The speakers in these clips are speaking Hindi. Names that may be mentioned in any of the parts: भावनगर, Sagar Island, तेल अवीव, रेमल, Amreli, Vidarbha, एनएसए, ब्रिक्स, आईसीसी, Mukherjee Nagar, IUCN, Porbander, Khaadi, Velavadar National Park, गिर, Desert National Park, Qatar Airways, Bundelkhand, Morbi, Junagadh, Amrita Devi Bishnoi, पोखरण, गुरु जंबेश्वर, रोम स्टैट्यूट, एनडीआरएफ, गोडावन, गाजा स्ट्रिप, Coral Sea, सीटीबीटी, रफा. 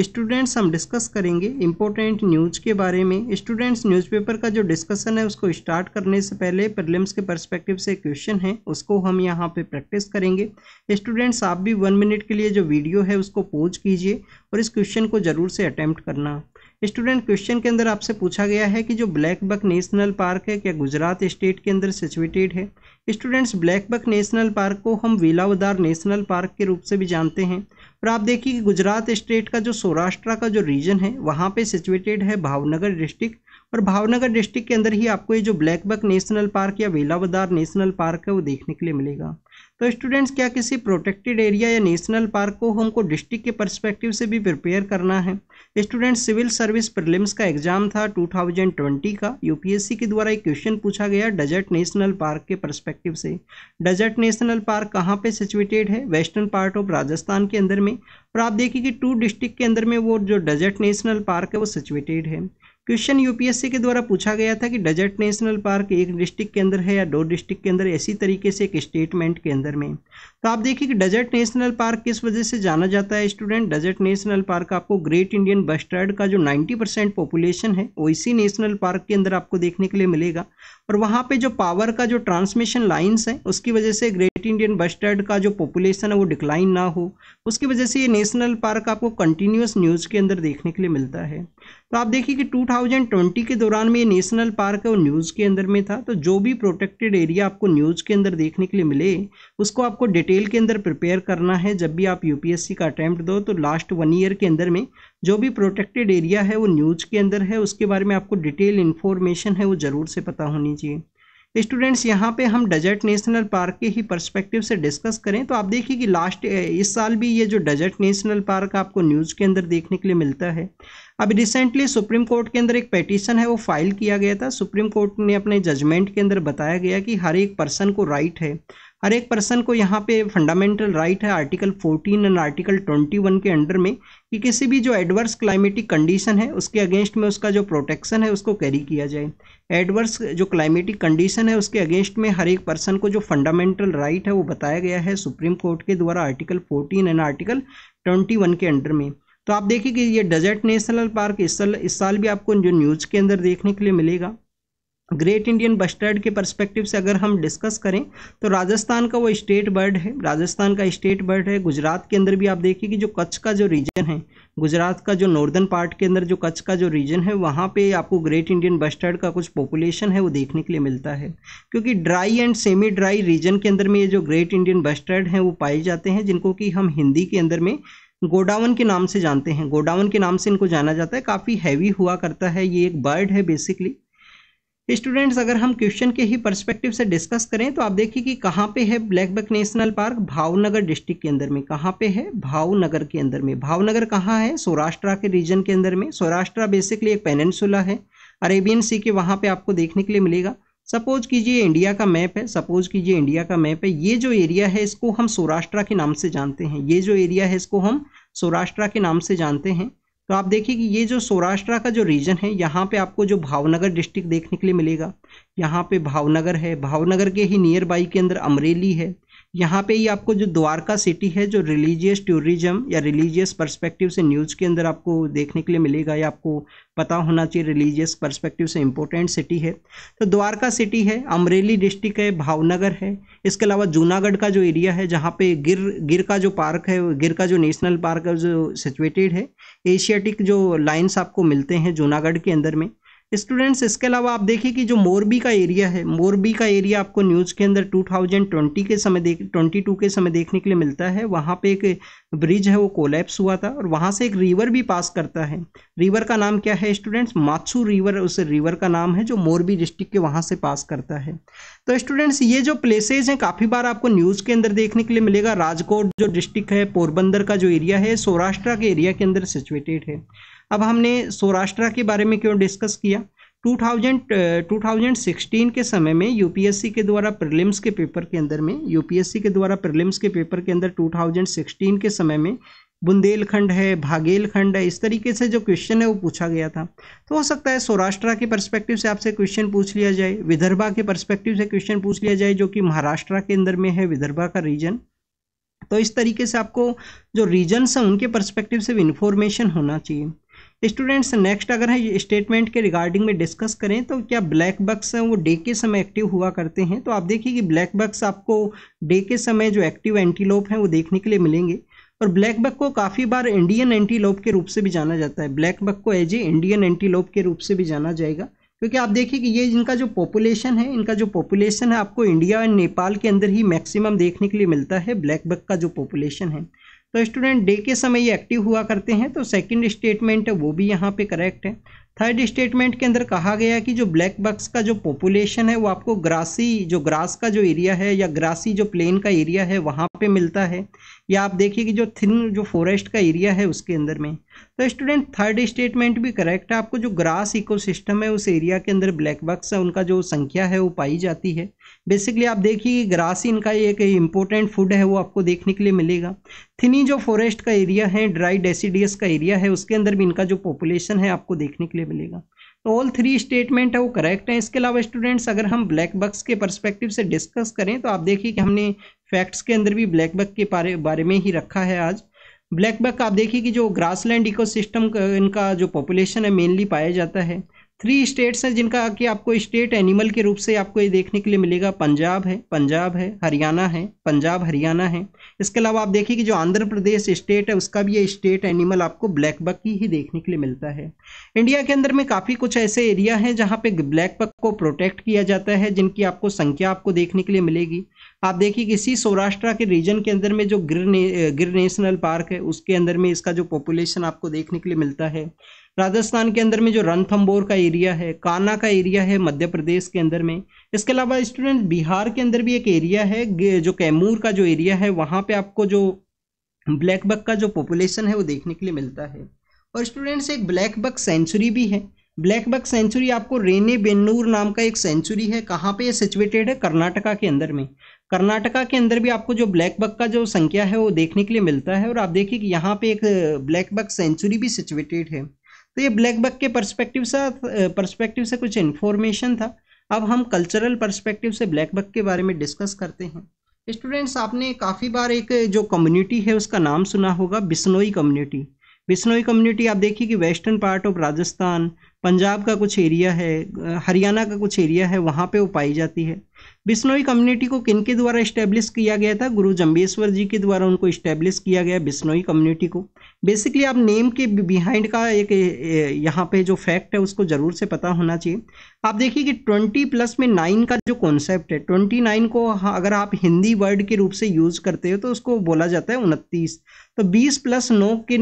स्टूडेंट्स हम डिस्कस करेंगे इम्पोर्टेंट न्यूज़ के बारे में। स्टूडेंट्स न्यूज़पेपर का जो डिस्कशन है उसको स्टार्ट करने से पहले प्रीलिम्स के पर्सपेक्टिव से क्वेश्चन है उसको हम यहाँ पे प्रैक्टिस करेंगे। स्टूडेंट्स आप भी 1 मिनट के लिए जो वीडियो है उसको पॉज कीजिए और इस क्वेश्चन को ज़रूर से अटैम्प्ट करना। स्टूडेंट क्वेश्चन के अंदर आपसे पूछा गया है कि जो ब्लैकबक नेशनल पार्क है क्या गुजरात स्टेट के अंदर सिचुएटेड है। स्टूडेंट्स ब्लैकबक नेशनल पार्क को हम वेलावदार नेशनल पार्क के रूप से भी जानते हैं और आप देखिए कि गुजरात स्टेट का जो सौराष्ट्र का जो रीजन है वहाँ पे सिचुएटेड है भावनगर डिस्ट्रिक्ट, और भावनगर डिस्ट्रिक्ट के अंदर ही आपको ये जो ब्लैकबक नेशनल पार्क या वेलावदार नेशनल पार्क है वो देखने के लिए मिलेगा। तो स्टूडेंट्स क्या किसी प्रोटेक्टेड एरिया या नेशनल पार्क को हमको डिस्ट्रिक्ट के पर्सपेक्टिव से भी प्रिपेयर करना है। स्टूडेंट्स सिविल सर्विस प्रीलिम्स का एग्जाम था 2020 का, यूपीएससी के द्वारा एक क्वेश्चन पूछा गया डेजर्ट नेशनल पार्क के पर्सपेक्टिव से। डेजर्ट नेशनल पार्क कहाँ पे सिचुएटेड है, वेस्टर्न पार्ट ऑफ राजस्थान के अंदर में, और आप देखिए कि 2 डिस्ट्रिक्ट के अंदर में वो जो डेजर्ट नेशनल पार्क है वो सिचुएटेड है। क्वेश्चन यूपीएससी के द्वारा पूछा गया था कि डेजर्ट नेशनल पार्क 1 डिस्ट्रिक्ट के अंदर है या 2 डिस्ट्रिक्ट के अंदर, इसी तरीके से एक स्टेटमेंट के अंदर में। तो आप देखिए कि डेजर्ट नेशनल पार्क किस वजह से जाना जाता है। स्टूडेंट डेजर्ट नेशनल पार्क आपको ग्रेट इंडियन बस्टर्ड का जो 90% पॉपुलेशन है वो इसी नेशनल पार्क के अंदर आपको देखने के लिए मिलेगा, और वहाँ पे जो पावर का जो ट्रांसमिशन लाइन्स है उसकी वजह से ग्रेट इंडियन बस्टर्ड का जो पॉपुलेशन है वो डिक्लाइन ना हो, उसकी वजह से ये नेशनल पार्क आपको कंटिन्यूस न्यूज़ के अंदर देखने के लिए मिलता है। तो आप देखिए कि 2020 के दौरान में ये नेशनल पार्क है वो न्यूज़ के अंदर में था। तो जो भी प्रोटेक्टेड एरिया आपको न्यूज़ के अंदर देखने के लिए मिले उसको आपको डिटेल के अंदर प्रिपेयर करना है। जब भी आप यूपीएससी का अटैम्प्ट दो तो लास्ट 1 ईयर के अंदर में जो भी प्रोटेक्टेड एरिया है वो न्यूज़ के अंदर है उसके बारे में आपको डिटेल इन्फॉर्मेशन है वो ज़रूर से पता होनी चाहिए। स्टूडेंट्स यहाँ पे हम डेजर्ट नेशनल पार्क के ही पर्सपेक्टिव से डिस्कस करें तो आप देखिए कि लास्ट इस साल भी ये जो डेजर्ट नेशनल पार्क आपको न्यूज़ के अंदर देखने के लिए मिलता है। अब रिसेंटली सुप्रीम कोर्ट के अंदर एक पेटिशन है वो फाइल किया गया था। सुप्रीम कोर्ट ने अपने जजमेंट के अंदर बताया गया कि हर एक पर्सन को राइट है, हर एक पर्सन को यहाँ पे फंडामेंटल राइट है आर्टिकल 14 एंड आर्टिकल 21 के अंडर में कि किसी भी जो एडवर्स क्लाइमेटिक कंडीशन है उसके अगेंस्ट में उसका जो प्रोटेक्शन है उसको कैरी किया जाए। एडवर्स जो क्लाइमेटिक कंडीशन है उसके अगेंस्ट में हर एक पर्सन को जो फंडामेंटल राइट है वो बताया गया है सुप्रीम कोर्ट के द्वारा आर्टिकल 14 एंड आर्टिकल 21 के अंडर में। तो आप देखिए कि ये डेजर्ट नेशनल पार्क इस साल भी आपको जो न्यूज़ के अंदर देखने के लिए मिलेगा। ग्रेट इंडियन बस्टर्ड के पर्सपेक्टिव से अगर हम डिस्कस करें तो राजस्थान का वो स्टेट बर्ड है, राजस्थान का स्टेट बर्ड है। गुजरात के अंदर भी आप देखिए कि जो कच्छ का जो रीजन है, गुजरात का जो नॉर्दर्न पार्ट के अंदर जो कच्छ का जो रीजन है वहाँ पे आपको ग्रेट इंडियन बस्टर्ड का कुछ पॉपुलेशन है वो देखने के लिए मिलता है, क्योंकि dry and semi dry region के अंदर में ये जो ग्रेट इंडियन बस्टर्ड हैं वो पाए जाते हैं, जिनको कि हम हिंदी के अंदर में गोडावन के नाम से जानते हैं, गोडावन के नाम से इनको जाना जाता है। काफ़ी हैवी हुआ करता है, ये एक बर्ड है बेसिकली। स्टूडेंट्स अगर हम क्वेश्चन के ही पर्सपेक्टिव से डिस्कस करें तो आप देखिए कि कहाँ पे है blackbuck national park, भावनगर district के अंदर में। कहाँ पे है, भावनगर के अंदर में। भावनगर कहाँ है, सौराष्ट्र के रीजन के अंदर में। सौराष्ट्र बेसिकली एक पेनिनसुला है, अरेबियन सी के वहाँ पे आपको देखने के लिए मिलेगा। सपोज कीजिए इंडिया का मैप है, सपोज कीजिए इंडिया का मैप है, ये जो एरिया है इसको हम सौराष्ट्र के नाम से जानते हैं, ये जो एरिया है इसको हम सौराष्ट्र के नाम से जानते हैं। तो आप देखिए कि ये जो सौराष्ट्र का जो रीजन है यहाँ पे आपको जो भावनगर डिस्ट्रिक्ट देखने के लिए मिलेगा। यहाँ पे भावनगर है, भावनगर के ही नियर बाई के अंदर अमरेली है। यहाँ पे ही आपको जो द्वारका सिटी है जो रिलीजियस टूरिज्म या रिलीजियस पर्सपेक्टिव से न्यूज़ के अंदर आपको देखने के लिए मिलेगा, या आपको पता होना चाहिए रिलीजियस पर्सपेक्टिव से इंपॉर्टेंट सिटी है। तो द्वारका सिटी है, अमरेली डिस्ट्रिक्ट है, भावनगर है। इसके अलावा जूनागढ़ का जो एरिया है जहाँ पे गिर का जो पार्क है, गिर का जो नेशनल पार्क है जो सिचुएटेड है, एशियाटिक जो लाइन्स आपको मिलते हैं जूनागढ़ के अंदर में। स्टूडेंट्स इसके अलावा आप देखिए कि जो मोरबी का एरिया है, मोरबी का एरिया आपको न्यूज़ के अंदर 2022 के समय देखने के लिए मिलता है। वहाँ पे एक ब्रिज है वो कोलैप्स हुआ था और वहाँ से एक रिवर भी पास करता है। रिवर का नाम क्या है स्टूडेंट्स, माचू रिवर उस रिवर का नाम है जो मोरबी डिस्ट्रिक्ट के वहाँ से पास करता है। तो स्टूडेंट्स ये जो प्लेसेज हैं काफ़ी बार आपको न्यूज़ के अंदर देखने के लिए मिलेगा। राजकोट जो डिस्ट्रिक्ट है, पोरबंदर का जो एरिया है, सौराष्ट्र के एरिया के अंदर सिचुएटेड है। अब हमने सौराष्ट्र के बारे में क्यों डिस्कस किया, 2016 के समय में यूपीएससी के द्वारा प्रीलिम्स के पेपर के अंदर में, यूपीएससी के द्वारा प्रीलिम्स के पेपर के अंदर 2016 के समय में बुंदेलखंड है, भागेलखंड है, इस तरीके से जो क्वेश्चन है वो पूछा गया था। तो हो सकता है सौराष्ट्र के पर्सपेक्टिव से आपसे क्वेश्चन पूछ लिया जाए, विदर्भा के पर्सपेक्टिव से क्वेश्चन पूछ लिया जाए जो कि महाराष्ट्र के अंदर में है, विदर्भा का रीजन। तो इस तरीके से आपको जो रीजन्स हैं उनके पर्सपेक्टिव से भी इन्फॉर्मेशन होना चाहिए। स्टूडेंट्स नेक्स्ट अगर है स्टेटमेंट के रिगार्डिंग में डिस्कस करें तो क्या ब्लैक बक्स हैं वो डे के समय एक्टिव हुआ करते हैं, तो आप देखिए कि ब्लैक बक्स आपको डे के समय जो एक्टिव एंटीलोप हैं वो देखने के लिए मिलेंगे। और ब्लैक बक को काफ़ी बार इंडियन एंटीलोप के रूप से भी जाना जाता है, ब्लैक बक को एज ए इंडियन एंटीलोप के रूप से भी जाना जाएगा, क्योंकि आप देखिए कि ये इनका जो पॉपुलेशन है आपको इंडिया एंड नेपाल के अंदर ही मैक्सिमम देखने के लिए मिलता है ब्लैक बक का जो पॉपुलेशन है। तो स्टूडेंट डे के समय ये एक्टिव हुआ करते हैं, तो सेकंड स्टेटमेंट है वो भी यहाँ पे करेक्ट है। थर्ड स्टेटमेंट के अंदर कहा गया कि जो ब्लैक बक्स का जो पॉपुलेशन है वो आपको ग्रासी जो ग्रास का जो एरिया है या ग्रासी जो प्लेन का एरिया है वहाँ पे मिलता है, या आप देखिए कि जो थिन जो फॉरेस्ट का एरिया है उसके अंदर में। तो स्टूडेंट थर्ड स्टेटमेंट भी करेक्ट है, आपको जो ग्रास इकोसिस्टम है उस एरिया के अंदर ब्लैक बक्स है उनका जो संख्या है वो पाई जाती है। बेसिकली आप देखिए कि ग्रास इनका एक इम्पोर्टेंट फूड है वो आपको देखने के लिए मिलेगा। थिनी जो फॉरेस्ट का एरिया है ड्राई डेसीडियस का एरिया है उसके अंदर भी इनका जो पॉपुलेशन है आपको देखने के लिए मिलेगा। तो ऑल थ्री स्टेटमेंट है वो करेक्ट है। इसके अलावा स्टूडेंट्स अगर हम ब्लैक बक्स के पर्सपेक्टिव से डिस्कस करें तो आप देखिए कि हमने फैक्ट्स के अंदर भी ब्लैक बक के बारे में ही रखा है आज। ब्लैक बक आप देखिए कि जो ग्रासलैंड इकोसिस्टम इनका जो पॉपुलेशन है मेनली पाया जाता है। थ्री स्टेट्स हैं जिनका कि आपको स्टेट एनिमल के रूप से आपको ये देखने के लिए मिलेगा, पंजाब है हरियाणा है, पंजाब हरियाणा है। इसके अलावा आप देखिए कि जो आंध्र प्रदेश स्टेट है उसका भी ये स्टेट एनिमल आपको ब्लैक बक ही देखने के लिए मिलता है। इंडिया के अंदर में काफ़ी कुछ ऐसे एरिया हैं जहाँ पे ब्लैक बक को प्रोटेक्ट किया जाता है जिनकी आपको संख्या आपको देखने के लिए मिलेगी। आप देखिए कि इसी सौराष्ट्र के रीजन के अंदर में जो गिर नेशनल पार्क है उसके अंदर में इसका जो पॉपुलेशन आपको देखने के लिए मिलता है। राजस्थान के अंदर में जो रणथंबोर का एरिया है, कान्हा का एरिया है मध्य प्रदेश के अंदर में। इसके अलावा स्टूडेंट बिहार के अंदर भी एक एरिया है जो कैमूर का जो एरिया है वहाँ पे आपको जो ब्लैक बक का जो पॉपुलेशन है वो देखने के लिए मिलता है। और स्टूडेंट्स एक ब्लैक बक सेंचुरी भी है। ब्लैक बक सेंचुरी आपको रेने बेनूर नाम का एक सेंचुरी है, कहाँ पे ये सिचुएटेड है, कर्नाटका के अंदर में। कर्नाटका के अंदर भी आपको जो ब्लैक बक का जो संख्या है वो देखने के लिए मिलता है। और आप देखिए कि यहाँ पे एक ब्लैक बक सेंचुरी भी सिचुएटेड है। तो ये ब्लैक बक के पर्सपेक्टिव से कुछ इन्फॉर्मेशन था। अब हम कल्चरल पर्सपेक्टिव से ब्लैक बक के बारे में डिस्कस करते हैं। स्टूडेंट्स आपने काफ़ी बार एक जो कम्युनिटी है उसका नाम सुना होगा, बिश्नोई कम्युनिटी। बिश्नोई कम्युनिटी आप देखिए कि western part of Rajasthan, Punjab का कुछ एरिया है, हरियाणा का कुछ एरिया है वहाँ पे वो पाई जाती है। बिश्नोई कम्युनिटी को किनके द्वारा इस्टेब्लिश किया गया था, गुरु जंबेश्वर जी के द्वारा उनको इस्टेब्लिश किया गया बिश्नोई कम्युनिटी को। बेसिकली आप नेम के बिहाइंड का एक यहाँ पे जो फैक्ट है उसको ज़रूर से पता होना चाहिए। आप देखिए कि 20+9 का जो कॉन्सेप्ट है, 29 को अगर आप हिंदी वर्ड के रूप से यूज़ करते हो तो उसको बोला जाता है 29। तो 20+9 के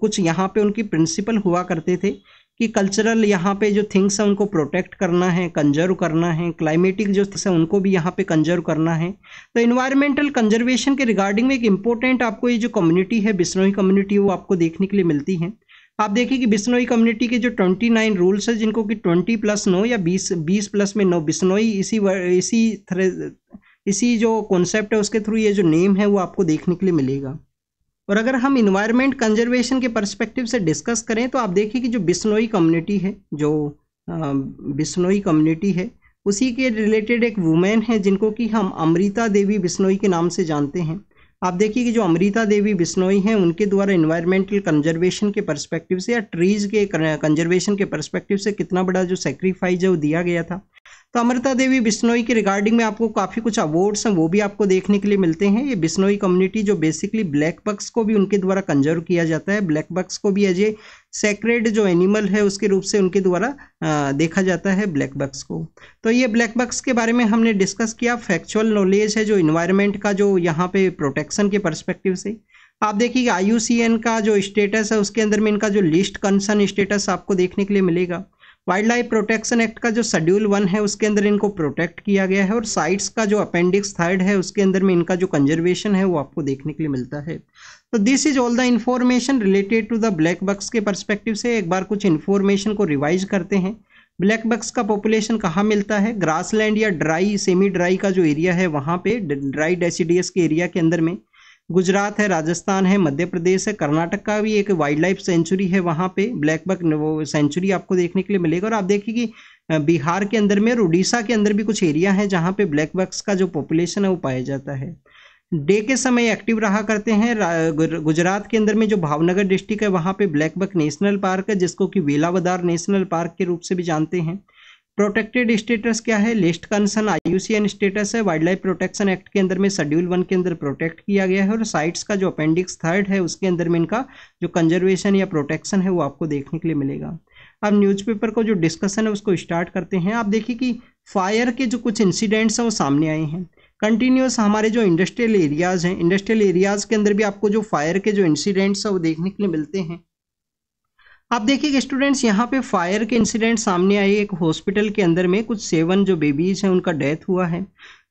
कुछ यहाँ पे उनकी प्रिंसिपल हुआ करते थे कि कल्चरल यहाँ पे जो थिंग्स हैं उनको प्रोटेक्ट करना है, कंजर्व करना है, क्लाइमेटिक जो थिंग्स हैं उनको भी यहाँ पे कंजर्व करना है। तो इन्वायरमेंटल कंजर्वेशन के रिगार्डिंग में एक इम्पोर्टेंट आपको ये जो कम्युनिटी है बिश्नोई कम्युनिटी वो आपको देखने के लिए मिलती है। आप देखिए कि बिश्नोई कम्युनिटी के जो 29 रूल्स है जिनको कि 20+9 या 20+9 बिश्नोई इसी जो कॉन्सेप्ट है उसके थ्रू ये जो नेम है वो आपको देखने के लिए मिलेगा। और अगर हम इन्वायरमेंट कंजर्वेशन के पर्सपेक्टिव से डिस्कस करें तो आप देखिए कि जो बिश्नोई कम्युनिटी है उसी के रिलेटेड एक वुमेन है जिनको कि हम अमृता देवी बिश्नोई के नाम से जानते हैं। आप देखिए कि जो अमृता देवी बिश्नोई हैं उनके द्वारा इन्वायरमेंटल कंजर्वेशन के पर्सपेक्टिव से या ट्रीज़ के कंजर्वेशन के पर्सपेक्टिव से कितना बड़ा जो सेक्रीफाइस है वो दिया गया था। तो अमृता देवी बिश्नोई के रिगार्डिंग में आपको काफ़ी कुछ अवार्ड्स हैं वो भी आपको देखने के लिए मिलते हैं। ये बिश्नोई कम्युनिटी जो बेसिकली ब्लैक बक्स को भी उनके द्वारा कंजर्व किया जाता है, ब्लैक बक्स को भी एज ए सेक्रेड जो एनिमल है उसके रूप से उनके द्वारा देखा जाता है ब्लैक बक्स को। तो ये ब्लैक बक्स के बारे में हमने डिस्कस किया। फैक्चुअल नॉलेज है जो इन्वायरमेंट का जो यहाँ पे प्रोटेक्शन के पर्सपेक्टिव से। आप देखिए कि IUCN का जो स्टेटस है उसके अंदर में इनका जो लिस्ट कंसर्न स्टेटस आपको देखने के लिए मिलेगा। वाइल्ड लाइफ प्रोटेक्शन एक्ट का जो शेड्यूल 1 है उसके अंदर इनको प्रोटेक्ट किया गया है। और साइट्स का जो अपेंडिक्स 3 है उसके अंदर में इनका जो कंजर्वेशन है वो आपको देखने के लिए मिलता है। तो this is all the information related to the black bucks के पर्सपेक्टिव से। एक बार कुछ इन्फॉर्मेशन को रिवाइज करते हैं। ब्लैक बक्स का पॉपुलेशन कहाँ मिलता है, ग्रासलैंड या ड्राई सेमी ड्राई का जो एरिया है वहाँ पे, ड्राई डेसीडियस के एरिया के अंदर में। गुजरात है, राजस्थान है, मध्य प्रदेश है, कर्नाटक का भी एक वाइल्ड लाइफ सेंचुरी है वहाँ पे ब्लैक बक वो सेंचुरी आपको देखने के लिए मिलेगा। और आप देखिए कि बिहार के अंदर में और उड़ीसा के अंदर भी कुछ एरिया है जहाँ पे ब्लैक बक्स का जो पॉपुलेशन है वो पाया जाता है। डे के समय एक्टिव रहा करते हैं। गुजरात के अंदर में जो भावनगर डिस्ट्रिक्ट है वहाँ पे ब्लैकबक नेशनल पार्क है, जिसको कि वेलावदार नेशनल पार्क के रूप से भी जानते हैं। प्रोटेक्टेड स्टेटस क्या है? लिस्ट कंसर्न IUCN स्टेटस है। वाइल्ड लाइफ प्रोटेक्शन एक्ट के अंदर में शेड्यूल 1 के अंदर प्रोटेक्ट किया गया है, और साइट्स का जो अपेंडिक्स 3 है उसके अंदर में इनका जो कंजर्वेशन या प्रोटेक्शन है वो आपको देखने के लिए मिलेगा। अब न्यूज़पेपर को जो डिस्कशन है उसको स्टार्ट करते हैं। आप देखिए कि फायर के जो कुछ इंसिडेंट्स हैं वो सामने आए हैं। कंटिन्यूस हमारे जो इंडस्ट्रियल एरियाज़ हैं, इंडस्ट्रियल एरियाज़ के अंदर भी आपको जो फायर के जो इंसिडेंट्स हैं वो देखने के लिए मिलते हैं। आप देखिए कि स्टूडेंट्स यहाँ पे फायर के इंसिडेंट सामने आए। एक हॉस्पिटल के अंदर में कुछ 7 जो बेबीज हैं उनका डेथ हुआ है।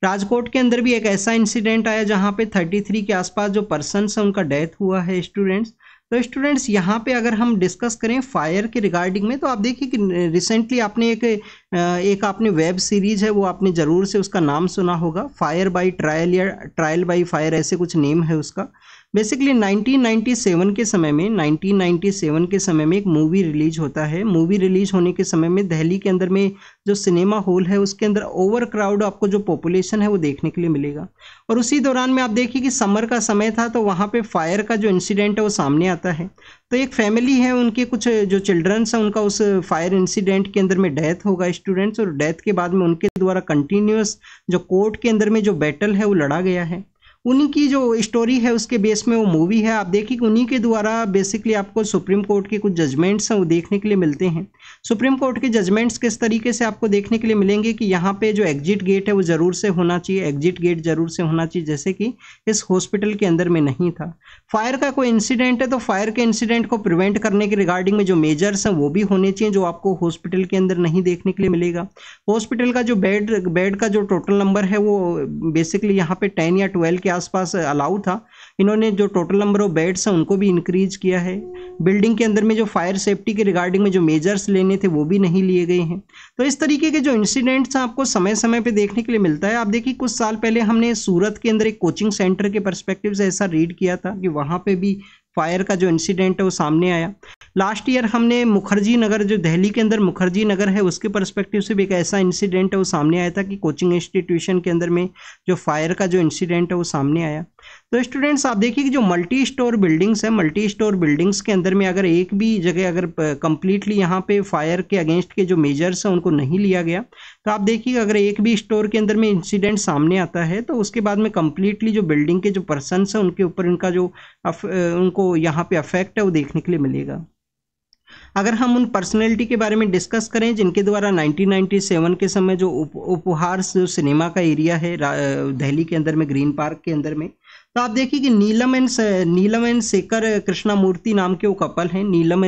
राजकोट के अंदर भी एक ऐसा इंसिडेंट आया जहाँ पे 33 के आसपास जो पर्सनस हैं उनका डेथ हुआ है स्टूडेंट्स। तो स्टूडेंट्स यहाँ पे अगर हम डिस्कस करें फायर के रिगार्डिंग में, तो आप देखिए कि रिसेंटली आपने एक आपने वेब सीरीज़ है वो आपने ज़रूर से उसका नाम सुना होगा, फायर बाय ट्रायल या ट्रायल बाय फायर, ऐसे कुछ नेम है उसका। बेसिकली 1997 के समय में एक मूवी रिलीज होता है। मूवी रिलीज होने के समय में दिल्ली के अंदर में जो सिनेमा हॉल है उसके अंदर ओवर क्राउड आपको जो पॉपुलेशन है वो देखने के लिए मिलेगा। और उसी दौरान में आप देखिए कि समर का समय था, तो वहाँ पे फायर का जो इंसिडेंट है वो सामने आता है। तो एक फैमिली है, उनके कुछ जो चिल्ड्रंस हैं उनका उस फायर इंसिडेंट के अंदर में डेथ होगा स्टूडेंट्स। और डेथ के बाद में उनके द्वारा कंटिन्यूस जो कोर्ट के अंदर में जो बैटल है वो लड़ा गया है। उन्हीं की जो स्टोरी है उसके बेस में वो मूवी है। आप देखिए कि उन्हीं के द्वारा बेसिकली आपको सुप्रीम कोर्ट के कुछ जजमेंट्स हैं वो देखने के लिए मिलते हैं। सुप्रीम कोर्ट के जजमेंट्स किस तरीके से आपको देखने के लिए मिलेंगे कि यहाँ पे जो एग्जिट गेट है वो ज़रूर से होना चाहिए, एग्जिट गेट ज़रूर से होना चाहिए, जैसे कि इस हॉस्पिटल के अंदर में नहीं था। फायर का कोई इंसिडेंट है तो फायर के इंसिडेंट को प्रिवेंट करने के रिगार्डिंग में जो मेजर्स हैं वो भी होने चाहिए, जो आपको हॉस्पिटल के अंदर नहीं देखने के लिए मिलेगा। हॉस्पिटल का जो बेड का जो टोटल नंबर है वो बेसिकली यहाँ पे 10 या 12 आसपास अलाउ था। इन्होंने जो टोटल नंबर ऑफ बेड्स हैं उनको भी इंक्रीज किया है। बिल्डिंग के अंदर में जो फायर सेफ्टी के रिगार्डिंग में जो मेजर्स लेने थे वो भी नहीं लिए गए हैं। तो इस तरीके के जो इंसिडेंट्स आपको समय समय पे देखने के लिए मिलता है। आप देखिए कुछ साल पहले हमने सूरत के अंदर एक कोचिंग सेंटर के पर्सपेक्टिव से ऐसा रीड किया था कि वहाँ पे भी फायर का जो इंसिडेंट है वो सामने आया। लास्ट ईयर हमने मुखर्जी नगर, जो दिल्ली के अंदर मुखर्जी नगर है, उसके पर्सपेक्टिव से भी एक ऐसा इंसिडेंट है वो सामने आया था कि कोचिंग इंस्टीट्यूशन के अंदर में जो फायर का जो इंसिडेंट है वो सामने आया। तो स्टूडेंट्स आप देखिए कि जो मल्टी स्टोर बिल्डिंग्स है, मल्टी स्टोर बिल्डिंग्स के अंदर में अगर एक भी जगह अगर कंप्लीटली यहाँ पे फायर के अगेंस्ट के जो मेजर्स हैं उनको नहीं लिया गया, तो आप देखिए अगर एक भी स्टोर के अंदर में इंसिडेंट सामने आता है तो उसके बाद में कंप्लीटली जो बिल्डिंग के जो पर्सनस हैं उनके ऊपर उनका जो उनको यहाँ पे अफेक्ट है वो देखने के लिए मिलेगा। अगर हम उन पर्सनैलिटी के बारे में डिस्कस करें जिनके द्वारा 1997 के समय जो उपहार सिनेमा का एरिया है दिल्ली के अंदर में ग्रीन पार्क के अंदर में, तो आप देखिए कि नीलम एंड शेखर कृष्णा मूर्ति नाम के वो कपल हैं। नीलम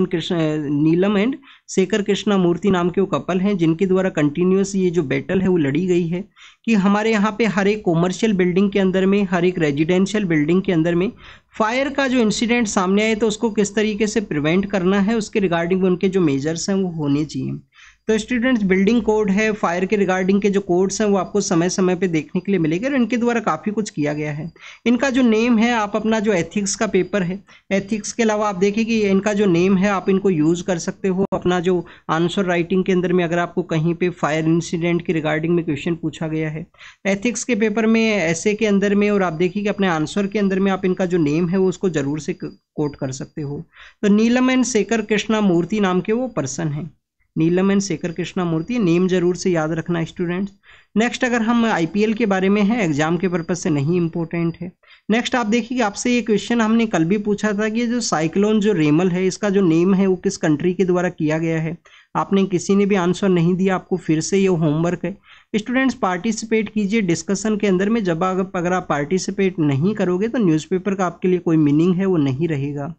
एंड शेखर कृष्णा मूर्ति नाम के वो कपल हैं जिनके द्वारा कंटिन्यूस ये जो बैटल है वो लड़ी गई है कि हमारे यहाँ पे हर एक कॉमर्शियल बिल्डिंग के अंदर में, हर एक रेजिडेंशियल बिल्डिंग के अंदर में फायर का जो इंसिडेंट सामने आए तो उसको किस तरीके से प्रिवेंट करना है, उसके रिगार्डिंग उनके जो मेजर्स हैं वो होने चाहिए। तो स्टूडेंट्स बिल्डिंग कोड है, फायर के रिगार्डिंग के जो कोड्स हैं वो आपको समय समय पे देखने के लिए मिलेंगे, और इनके द्वारा काफ़ी कुछ किया गया है। इनका जो नेम है, आप अपना जो एथिक्स का पेपर है, एथिक्स के अलावा आप देखिए कि इनका जो नेम है आप इनको यूज़ कर सकते हो अपना जो आंसर राइटिंग के अंदर में। अगर आपको कहीं पे फायर इंसिडेंट के रिगार्डिंग में क्वेश्चन पूछा गया है एथिक्स के पेपर में, ऐसे के अंदर में, और आप देखिए कि अपने आंसर के अंदर में आप इनका जो नेम है वो उसको ज़रूर से कोट कर सकते हो। तो नीलम एंड शेखर कृष्णा मूर्ति नाम के वो पर्सन हैं, नीलम एंड शेखर कृष्णा मूर्ति, नेम जरूर से याद रखना स्टूडेंट्स। नेक्स्ट अगर हम IPL के बारे में है, एग्जाम के पर्पज़ से नहीं इंपॉर्टेंट है। नेक्स्ट आप देखिए कि आपसे ये क्वेश्चन हमने कल भी पूछा था कि जो साइक्लोन जो रेमल है इसका जो नेम है वो किस कंट्री के द्वारा किया गया है, आपने किसी ने भी आंसर नहीं दिया। आपको फिर से ये होमवर्क है स्टूडेंट्स, पार्टिसिपेट कीजिए डिस्कशन के अंदर में। जब अगर आप पार्टिसिपेट नहीं करोगे तो न्यूज़पेपर का आपके लिए कोई मीनिंग है वो नहीं रहेगा।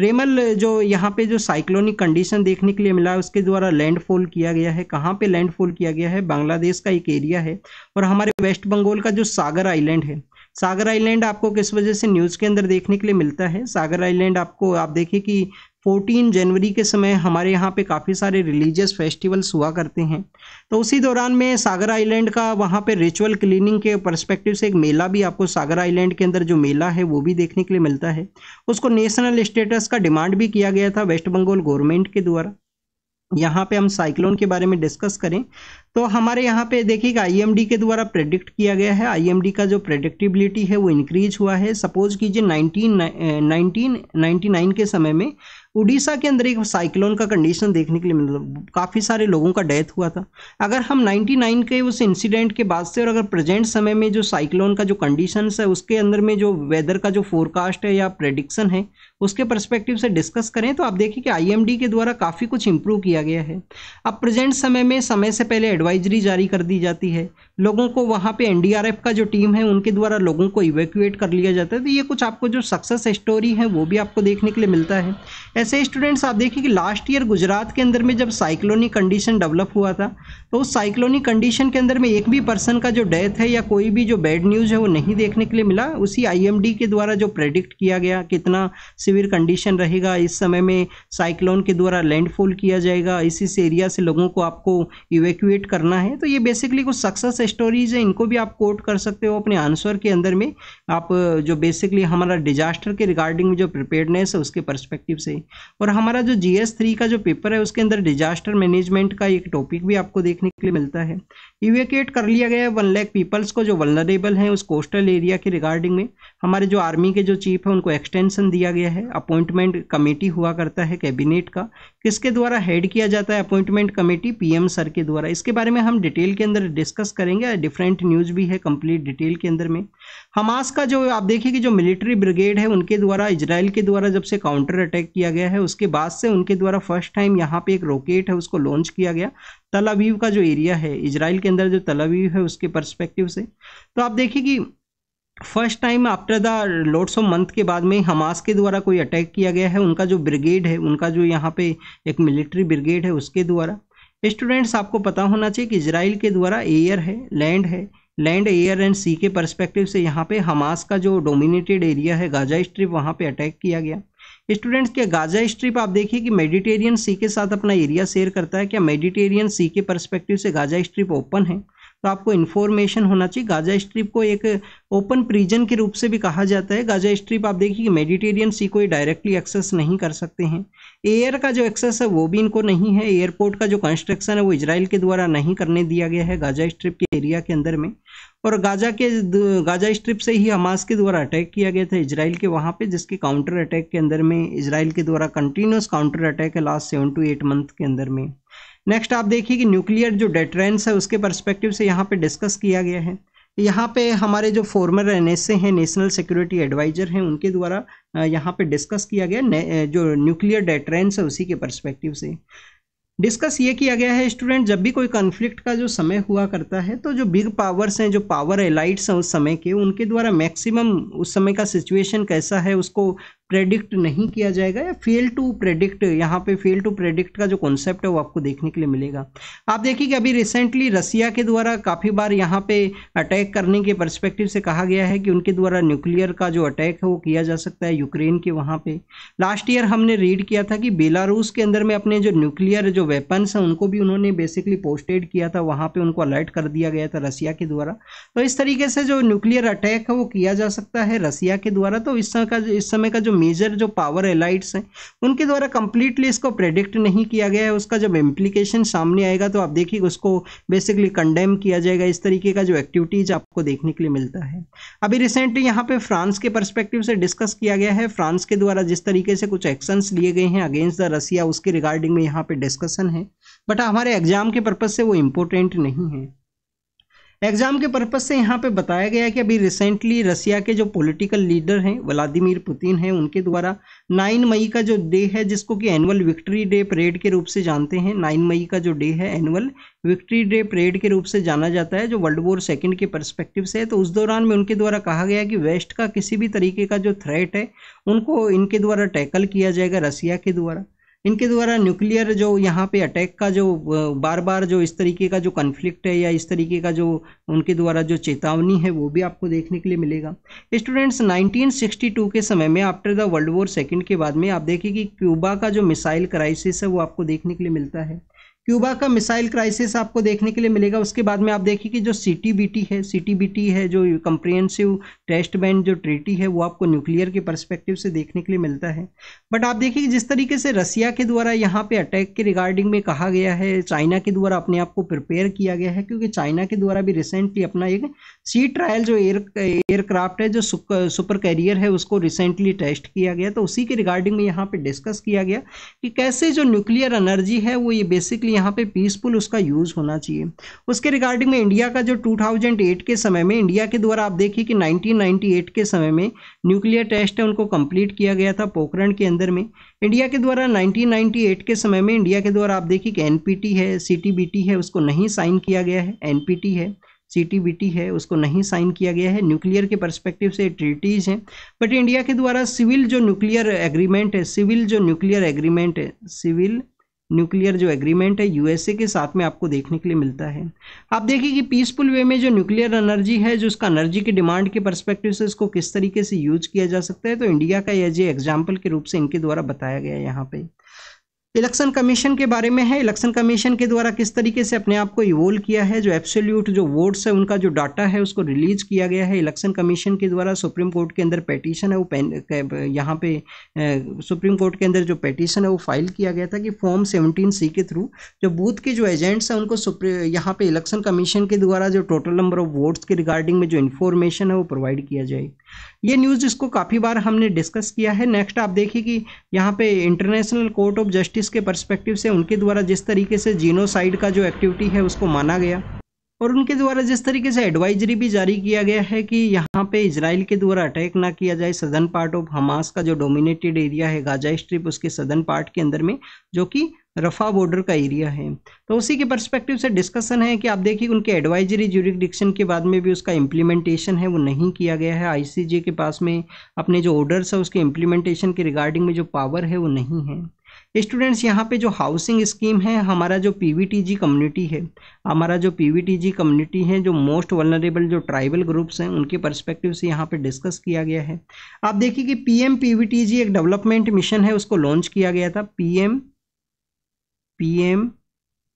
रेमल जो यहाँ पे जो साइक्लोनिक कंडीशन देखने के लिए मिला है उसके द्वारा लैंडफॉल किया गया है। कहाँ पे लैंडफॉल किया गया है? बांग्लादेश का एक एरिया है और हमारे वेस्ट बंगाल का जो सागर आइलैंड है, सागर आइलैंड आपको किस वजह से न्यूज़ के अंदर देखने के लिए मिलता है? सागर आइलैंड आपको आप देखिए कि 14 जनवरी के समय हमारे यहाँ पे काफ़ी सारे रिलीजियस फेस्टिवल्स हुआ करते हैं, तो उसी दौरान में सागर आइलैंड का वहाँ पे रिचुअल क्लीनिंग के पर्सपेक्टिव से एक मेला भी आपको सागर आइलैंड के अंदर जो मेला है वो भी देखने के लिए मिलता है। उसको नेशनल स्टेटस का डिमांड भी किया गया था वेस्ट बंगाल गवर्नमेंट के द्वारा। यहाँ पे हम साइक्लोन के बारे में डिस्कस करें तो हमारे यहाँ पे देखिएगा आईएमडी के द्वारा प्रेडिक्ट किया गया है। आईएमडी का जो प्रेडिक्टिबिलिटी है वो इंक्रीज हुआ है। सपोज कीजिए 1999 के समय में उड़ीसा के अंदर एक साइक्लोन का कंडीशन देखने के लिए मतलब काफ़ी सारे लोगों का डेथ हुआ था। अगर हम 99 के उस इंसिडेंट के बाद से और अगर प्रेजेंट समय में जो साइक्लोन का जो कंडीशंस है उसके अंदर में जो वेदर का जो फोरकास्ट है या प्रेडिक्शन है उसके पर्सपेक्टिव से डिस्कस करें तो आप देखिए कि आईएमडी के द्वारा काफ़ी कुछ इम्प्रूव किया गया है। अब प्रेजेंट समय में समय से पहले एडवाइजरी जारी कर दी जाती है, लोगों को वहाँ पे एनडीआरएफ का जो टीम है उनके द्वारा लोगों को इवैक्यूएट कर लिया जाता है। तो ये कुछ आपको जो सक्सेस स्टोरी है वो भी आपको देखने के लिए मिलता है। ऐसे स्टूडेंट्स आप देखिए कि लास्ट ईयर गुजरात के अंदर में जब साइक्लोनिक कंडीशन डेवलप हुआ था तो उस साइक्लोनिक कंडीशन के अंदर में एक भी पर्सन का जो डेथ है या कोई भी जो बैड न्यूज़ है वो नहीं देखने के लिए मिला। उसी आईएमडी के द्वारा जो प्रेडिक्ट किया गया कितना सिवियर कंडीशन रहेगा, इस समय में साइक्लोन के द्वारा लैंडफॉल किया जाएगा, इस एरिया से लोगों को आपको इवैक्यूएट करना है। तो ये बेसिकली कुछ सक्सेस स्टोरीज हैं, इनको भी आप कोट कर सकते हो अपने आंसर के अंदर में। आप जो बेसिकली हमारा डिजास्टर के रिगार्डिंग जो प्रिपेयर्डनेस है उसके पर्सपेक्टिव से और हमारा जो GS3 का जो पेपर है उसके अंदर डिजास्टर मैनेजमेंट का एक टॉपिक भी आपको देखने के लिए मिलता है। इवैक्यूएट कर लिया गया 1 लाख पीपल्स को जो वल्नरेबल हैं उस कोस्टल एरिया के रिगार्डिंग में। हमारे जो आर्मी के जो चीफ है उनको एक्सटेंशन दिया गया है। अपॉइंटमेंट कमेटी हुआ करता है कैबिनेट का, किसके द्वारा हेड किया जाता है अपॉइंटमेंट कमेटी PM सर के द्वारा। इसके बारे में हम डिटेल के अंदर डिस्कस करेंगे, डिफरेंट न्यूज़ भी है कंप्लीट डिटेल के अंदर में। हमास का जो आप देखिए कि जो मिलिट्री ब्रिगेड है उनके द्वारा इजराइल के द्वारा जब से काउंटर अटैक किया गया है उसके बाद से उनके द्वारा फर्स्ट टाइम यहाँ पे एक रॉकेट है उसको लॉन्च किया गया। तेल अवीव का जो एरिया है इजराइल के अंदर जो तेल अवीव है उसके पर्सपेक्टिव से तो आप देखिए कि first time after the lots of month के बाद में हमास के द्वारा कोई अटैक किया गया है। उनका जो ब्रिगेड है उनका जो यहाँ पे एक मिलिट्री ब्रिगेड है उसके द्वारा। स्टूडेंट्स आपको पता होना चाहिए कि इजराइल के द्वारा एयर है, लैंड एयर एंड सी के पर्सपेक्टिव से यहाँ पे हमास का जो डोमिनेटेड एरिया है गाजा स्ट्रिप वहाँ पे अटैक किया गया। स्टूडेंट्स क्या गाजा स्ट्रिप आप देखिए कि मेडिटेरियन सी के साथ अपना एरिया शेयर करता है। क्या मेडिटेरियन सी के पर्सपेक्टिव से गाजा स्ट्रिप ओपन है तो आपको इन्फॉर्मेशन होना चाहिए। गाजा स्ट्रिप को एक ओपन प्रीजन के रूप से भी कहा जाता है। गाजा स्ट्रिप आप देखिए कि मेडिटेरियन सी को डायरेक्टली एक्सेस नहीं कर सकते हैं। एयर का जो एक्सेस है वो भी इनको नहीं है। एयरपोर्ट का जो कंस्ट्रक्शन है वो इजराइल के द्वारा नहीं करने दिया गया है गाजा स्ट्रिप के एरिया के अंदर में और गाजा स्ट्रिप से ही हमास के द्वारा अटैक किया गया था इजराइल के वहाँ पे, जिसके काउंटर अटैक के अंदर में इजराइल के द्वारा कंटिन्यूस काउंटर अटैक है लास्ट 7 to 8 मंथ के अंदर में। नेक्स्ट आप देखिए कि न्यूक्लियर जो डेटरेंस है उसके पर्सपेक्टिव से यहाँ पे डिस्कस किया गया है। यहाँ पे हमारे जो फॉर्मर NSA हैं नेशनल सिक्योरिटी एडवाइजर हैं उनके द्वारा यहाँ पे डिस्कस किया गया जो न्यूक्लियर डेटरेंस है उसी के पर्सपेक्टिव से डिस्कस ये किया गया है। स्टूडेंट जब भी कोई कन्फ्लिक्ट का जो समय हुआ करता है तो जो बिग पावर्स हैं जो पावर एलाइट्स हैं उस समय के उनके द्वारा मैक्सिमम उस समय का सिचुएशन कैसा है उसको प्रेडिक्ट नहीं किया जाएगा या फेल टू प्रेडिक्ट, यहाँ पे फेल टू प्रेडिक्ट का जो कॉन्सेप्ट है वो आपको देखने के लिए मिलेगा। आप देखिए कि अभी रिसेंटली रसिया के द्वारा काफ़ी बार यहाँ पे अटैक करने के पर्सपेक्टिव से कहा गया है कि उनके द्वारा न्यूक्लियर का जो अटैक है वो किया जा सकता है यूक्रेन के वहाँ पे। लास्ट ईयर हमने रीड किया था कि बेलारूस के अंदर में अपने जो न्यूक्लियर जो वेपन्स हैं उनको भी उन्होंने बेसिकली पोस्टेड किया था, वहाँ पर उनको अलर्ट कर दिया गया था रसिया के द्वारा। तो इस तरीके से जो न्यूक्लियर अटैक है वो किया जा सकता है रसिया के द्वारा। तो इस समय का जो मेजर जो पावर एलाइट्स हैं उनके द्वारा कंप्लीटली इसको प्रेडिक्ट नहीं किया गया है। उसका जब इम्प्लीकेशन सामने आएगा तो आप देखिए उसको बेसिकली कंडेम किया जाएगा। इस तरीके का जो एक्टिविटीज आपको देखने के लिए मिलता है। अभी रिसेंटली यहाँ पे फ्रांस के पर्सपेक्टिव से डिस्कस किया गया है। फ्रांस के द्वारा जिस तरीके से कुछ एक्शंस लिए गए हैं अगेंस्ट द रसिया उसके रिगार्डिंग में यहाँ पे डिस्कशन है, बट हमारे एग्जाम के पर्पज से वो इम्पोर्टेंट नहीं है। एग्जाम के पर्पज़ से यहाँ पे बताया गया है कि अभी रिसेंटली रसिया के जो पॉलिटिकल लीडर हैं व्लादिमीर पुतिन हैं उनके द्वारा 9 मई का जो डे है जिसको कि एनुअल विक्ट्री डे परेड के रूप से जानते हैं, 9 मई का जो डे है एनुअल विक्ट्री डे परेड के रूप से जाना जाता है जो World War II के पर्सपेक्टिव से है। तो उस दौरान में उनके द्वारा कहा गया कि वेस्ट का किसी भी तरीके का जो थ्रेट है उनको इनके द्वारा टैकल किया जाएगा रसिया के द्वारा। इनके द्वारा न्यूक्लियर जो यहाँ पे अटैक का जो बार बार जो इस तरीके का जो कन्फ्लिक्ट है या इस तरीके का जो उनके द्वारा जो चेतावनी है वो भी आपको देखने के लिए मिलेगा। स्टूडेंट्स 1962 के समय में after the World War II के बाद में आप देखिए कि क्यूबा का जो मिसाइल क्राइसिस है वो आपको देखने के लिए मिलता है। क्यूबा का मिसाइल क्राइसिस आपको देखने के लिए मिलेगा। उसके बाद में आप देखिए कि जो सीटीबीटी है जो कंप्रिहेंसिव टेस्ट बैंड जो ट्रीटी है वो आपको न्यूक्लियर के पर्सपेक्टिव से देखने के लिए मिलता है। बट आप देखिए कि जिस तरीके से रसिया के द्वारा यहाँ पे अटैक के रिगार्डिंग में कहा गया है, चाइना के द्वारा अपने आप को प्रिपेयर किया गया है, क्योंकि चाइना के द्वारा भी रिसेंटली अपना एक सी ट्रायल जो एयरक्राफ्ट है जो सुपर कैरियर है उसको रिसेंटली टेस्ट किया गया। तो उसी के रिगार्डिंग में यहाँ पे डिस्कस किया गया कि कैसे जो न्यूक्लियर एनर्जी है वो ये बेसिकली यहाँ पे पीसफुल उसका यूज होना चाहिए। उसके रिगार्डिंग में इंडिया का जो 2008 के समय में इंडिया के द्वारा आप देखिए कि 1998 के समय में न्यूक्लियर टेस्ट है उनको कंप्लीट किया गया था पोखरण के अंदर में। इंडिया के द्वारा 1998 के समय में इंडिया के द्वारा आप देखिए कि एनपीटी है, सीटीबीटी है उसको नहीं साइन किया गया है, एनपीटी है, सीटीबीटी है उसको नहीं साइन किया गया है। न्यूक्लियर के पर्सपेक्टिव से ट्रीटीज़ हैं, बट इंडिया के द्वारा सिविल न्यूक्लियर जो एग्रीमेंट है यूएसए के साथ में आपको देखने के लिए मिलता है। आप देखिए कि पीसफुल वे में जो न्यूक्लियर एनर्जी है जो उसका एनर्जी के डिमांड के पर्सपेक्टिव से इसको किस तरीके से यूज किया जा सकता है, तो इंडिया का एज एग्जाम्पल के रूप से इनके द्वारा बताया गया है। यहाँ पे इलेक्शन कमीशन के बारे में है, इलेक्शन कमीशन के द्वारा किस तरीके से अपने आप को इवोल्व किया है, जो एब्सोल्यूट जो वोट्स है उनका जो डाटा है उसको रिलीज किया गया है इलेक्शन कमीशन के द्वारा। सुप्रीम कोर्ट के अंदर पेटिशन है वो यहाँ पे सुप्रीम कोर्ट के अंदर जो पेटिशन है वो फाइल किया गया था कि फॉर्म 17C के थ्रू जो बूथ के जो एजेंट्स हैं उनको यहाँ पे इलेक्शन कमीशन के द्वारा जो टोटल नंबर ऑफ वोट्स के रिगार्डिंग में जो इन्फॉर्मेशन है वो प्रोवाइड किया जाए। ये न्यूज़ इसको काफ़ी बार हमने डिस्कस किया है। नेक्स्ट आप देखिए कि यहाँ पे इंटरनेशनल कोर्ट ऑफ जस्टिस के पर्सपेक्टिव से उनके द्वारा जिस तरीके से जीनोसाइड का जो एक्टिविटी है उसको माना गया और उनके द्वारा जिस तरीके से एडवाइजरी भी जारी किया गया है कि यहाँ पे इजराइल के द्वारा अटैक ना किया जाए। सदर्न पार्ट ऑफ हमास का जो डोमिनेटेड एरिया है गाजा स्ट्रिप उसके सदर्न पार्ट के अंदर में जो कि रफा बॉर्डर का एरिया है, तो उसी के पर्सपेक्टिव से डिस्कशन है कि आप देखिए उनके एडवाइजरी ज्यूरिडिक्शन के बाद में भी उसका इम्प्लीमेंटेशन है वो नहीं किया गया है। आईसीजे के पास में अपने जो ऑर्डर्स है उसके इम्प्लीमेंटेशन के रिगार्डिंग में जो पावर है वो नहीं है। स्टूडेंट्स यहाँ पे जो हाउसिंग स्कीम है हमारा जो पीवीटीजी कम्युनिटी है जो मोस्ट वल्नरेबल जो ट्राइबल ग्रुप्स हैं उनके पर्सपेक्टिव से यहाँ पे डिस्कस किया गया है। आप देखिए कि पीएम पीवीटीजी एक डेवलपमेंट मिशन है उसको लॉन्च किया गया था। पीएम